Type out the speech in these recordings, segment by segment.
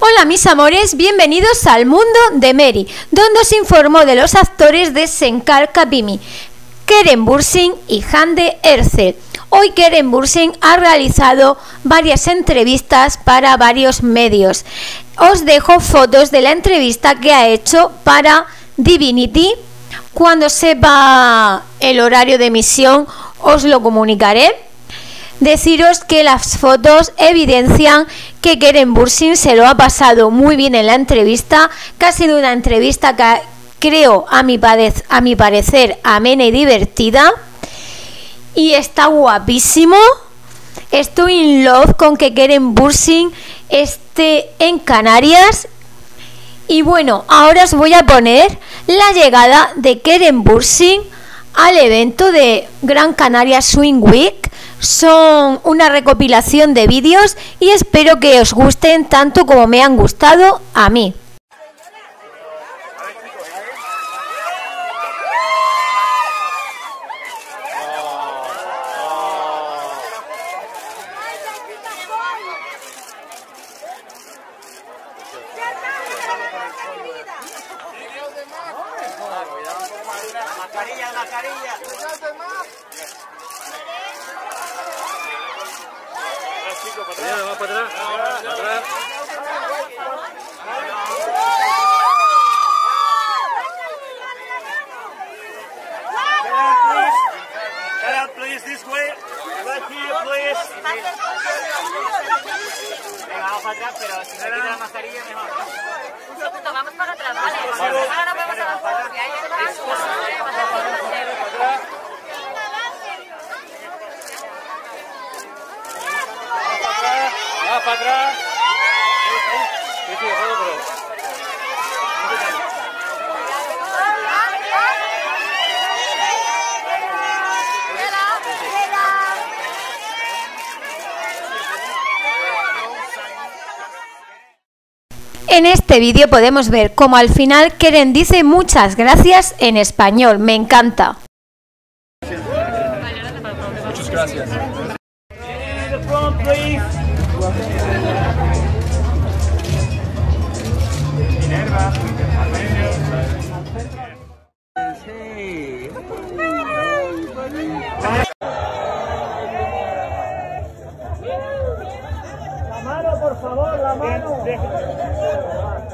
Hola mis amores, bienvenidos al mundo de Mery, donde os informo de los actores de Sen Çal Kapimi, Kerem Bursin y Hande Erçel. Hoy Kerem Bursin ha realizado varias entrevistas para varios medios. Os dejo fotos de la entrevista que ha hecho para Divinity. Cuando sepa el horario de emisión os lo comunicaré. Deciros que las fotos evidencian que Kerem Bursin se lo ha pasado muy bien en la entrevista, que ha sido una entrevista que creo, a mi parecer, amena y divertida. Y está guapísimo. Estoy in love con que Kerem Bursin esté en Canarias. Y bueno, ahora os voy a poner la llegada de Kerem Bursin al evento de Gran Canaria Swim Week. Son una recopilación de vídeos y espero que os gusten tanto como me han gustado a mí. En este vídeo podemos ver cómo al final Kerem dice muchas gracias en español. Me encanta. Muchas gracias.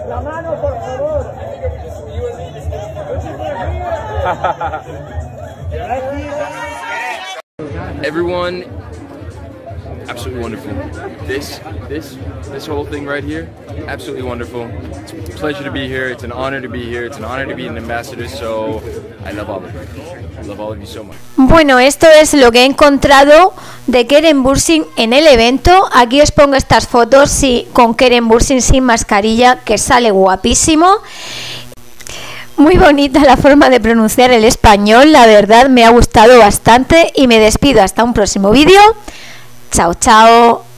La mano, por favor. Everyone, absolutely wonderful. This whole thing right here, absolutely wonderful. It's a pleasure to be here. It's an honor to be here. It's an honor to be an ambassador. So I love all of you. I love all of you so much. Bueno, esto es lo que he encontrado de Kerem Bursin en el evento. Aquí os pongo estas fotos con Kerem Bursin sin mascarilla, que sale guapísimo. Muy bonita la forma de pronunciar el español, la verdad me ha gustado bastante y me despido hasta un próximo vídeo. Chao, chao.